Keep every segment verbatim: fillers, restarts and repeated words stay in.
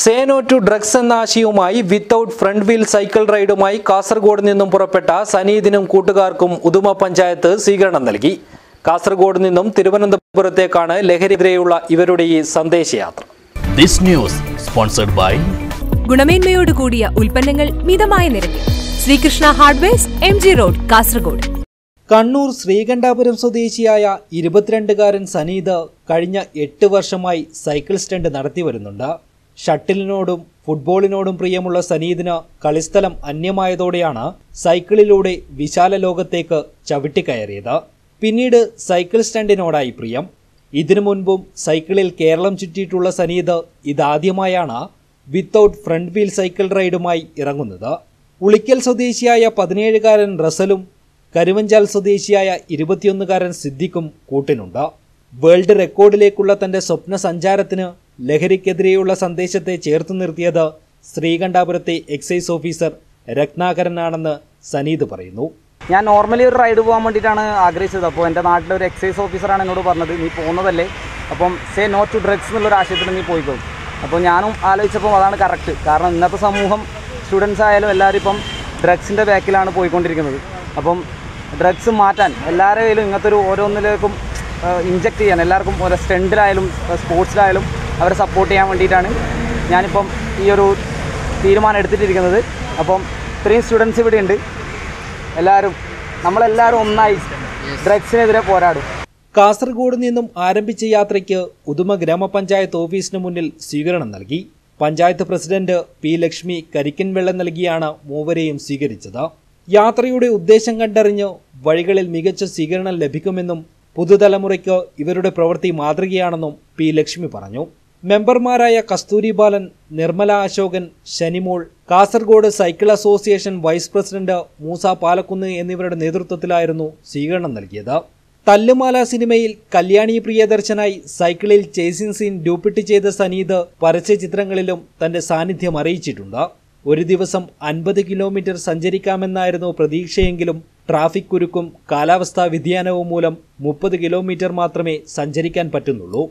Say no to drugs and Ashiyumai without front wheel cycle ride umai Kasaragod Ninum Purapeta, Sani Dinum Kutugarkum, Uduma Panchayat, Sigran Nalgi, Kasaragod Ninum, Tiruvananthapurathe Kana, Leheri Greyula, Iverude Sandeshiyatra. This news sponsored by Gunamenmayodu Koodiya Ulpanangal Midhamaya Nirakkil, Sri Krishna Hardwares, M G Road, Kasaragod. Kannur Srikandapuram Sodeshiya ഇരുപത്തിരണ്ടുകാരൻ സനീത കഴിഞ്ഞ എട്ട് വർഷമായി cycle stunt നടത്തി വരുന്നുണ്ട്. ഷട്ടിലിനോടും ഫുട്ബോളിനോടും പ്രിയമുള്ള സനീദിന് കളിസ്ഥലം അന്യമായതോടെയാണ് സൈക്കിളിലൂടെ വിശാല ലോകത്തേക്ക് ചവിട്ടിക്കയറിയത്. പിന്നീട് cycle സ്റ്റണ്ടിനോടായി പ്രിയം. ഇതിനു മുൻപും സൈക്കിളിൽ കേരളം ചുറ്റിയിട്ടുള്ള സനീദ് ഇതാദ്യമായാണ് വിത്തൌട്ട് ഫ്രണ്ട് വീൽ സൈക്കിൾ റൈഡുമായി ഇറങ്ങുന്നത്. ഉളിക്കൽ സ്വദേശിയായ പതിനേഴുകാരൻ റസലും കരിവഞ്ചാൽ സ്വദേശിയായ ഇരുപത്തിയൊന്നുകാരൻ സിദ്ദിഖും കൂട്ടിനുണ്ട്. വേൾഡ് റെക്കോർഡിലേക്കുള്ള തന്റെ സ്വപ്ന സഞ്ചാരത്തിന് ലഹരിക്കെതിരെയുള്ള സന്ദേശത്തെ ചേർത്തു നിർത്തിയത് ശ്രീകണ്ഠാപുരത്തെ എക്സൈസ് ഓഫീസർ രത്നാകരനാണെന്ന് സനീദ് പറയുന്നു. ഞാൻ നോർമലി ഒരു റൈഡ് പോകാൻ വേണ്ടിയിട്ടാണ് ആഗ്രഹിച്ചത്. അപ്പോൾ എൻ്റെ നാട്ടിലെ ഒരു എക്സൈസ് ഓഫീസറാണ് എന്നോട് പറഞ്ഞത്, നീ പോകുന്നതല്ലേ, അപ്പം സേ നോ ടു ഡ്രഗ്സ് എന്നുള്ളൊരു ആശയത്തിന് നീ പോയിക്കോളും. അപ്പോൾ ഞാനും ആലോചിച്ചപ്പോൾ അതാണ് കറക്റ്റ്. കാരണം ഇന്നത്തെ സമൂഹം സ്റ്റുഡൻസ് ആയാലും എല്ലാവരും ഇപ്പം ഡ്രഗ്സിൻ്റെ ബാക്കിലാണ് പോയിക്കൊണ്ടിരിക്കുന്നത്. അപ്പം ഡ്രഗ്സ് മാറ്റാൻ എല്ലാവരുടെ കയ്യിലും ഇങ്ങനത്തെ ഒരു ഓരോന്നിലേക്കും ഇഞ്ചെക്റ്റ് ചെയ്യാൻ, എല്ലാവർക്കും ഓരോ സ്റ്റണ്ടിലായാലും സ്പോർട്സിലായാലും അവരെ സപ്പോർട്ട് ചെയ്യാൻ വേണ്ടിയിട്ടാണ് ഞാനിപ്പം ഈ ഒരു തീരുമാനം എടുത്തിട്ടിരിക്കുന്നത്. അപ്പം ഇത്രയും സ്റ്റുഡൻസ് ഇവിടെ ഉണ്ട്, എല്ലാവരും നമ്മളെല്ലാവരും ഒന്നായി ഡ്രഗ്സിനെതിരെ പോരാടും. കാസർഗോഡ് നിന്നും ആരംഭിച്ച യാത്രയ്ക്ക് ഉദുമ ഗ്രാമപഞ്ചായത്ത് ഓഫീസിന് മുന്നിൽ സ്വീകരണം നൽകി. പഞ്ചായത്ത് പ്രസിഡന്റ് പി ലക്ഷ്മി കരിക്കൻ വെള്ളം നൽകിയാണ് മൂവരെയും സ്വീകരിച്ചത്. യാത്രയുടെ ഉദ്ദേശം കണ്ടറിഞ്ഞ് വഴികളിൽ മികച്ച സ്വീകരണം ലഭിക്കുമെന്നും പുതുതലമുറയ്ക്ക് ഇവരുടെ പ്രവൃത്തി മാതൃകയാണെന്നും പി ലക്ഷ്മി പറഞ്ഞു. മെമ്പർമാരായ Kasthuri Balan, Nirmala Ashokan, Shanimol, Kasargod cycle association vice president Moosa Palakkunnu എന്നിവരുടെ നേതൃത്വത്തിലായിരുന്നു സ്വീകരണം നൽകിയത്. തല്ലുമാല സിനിമയിൽ കല്യാണി പ്രിയദർശനായി സൈക്കിളിൽ ചേസിംഗ് സീൻ ഡ്യൂപ്പിറ്റ് ചെയ്ത സനീദ് പരസ്യ ചിത്രങ്ങളിലും തന്റെ സാന്നിധ്യം അറിയിച്ചിട്ടുണ്ട്. ഒരു ദിവസം അൻപത് കിലോമീറ്റർ സഞ്ചരിക്കാമെന്നായിരുന്നു പ്രതീക്ഷയെങ്കിലും ട്രാഫിക് കുരുക്കും കാലാവസ്ഥാ വ്യതിയാനവും മൂലം മുപ്പത് കിലോമീറ്റർ മാത്രമേ സഞ്ചരിക്കാൻ പറ്റുന്നുള്ളൂ.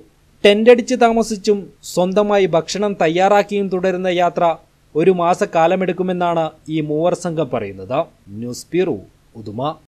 ടെൻ്റടിച്ച് താമസിച്ചും സ്വന്തമായി ഭക്ഷണം തയ്യാറാക്കിയും തുടരുന്ന യാത്ര ഒരു മാസക്കാലമെടുക്കുമെന്നാണ് ഈ മൂവർ സംഘം പറയുന്നത്. News bureau Uduma.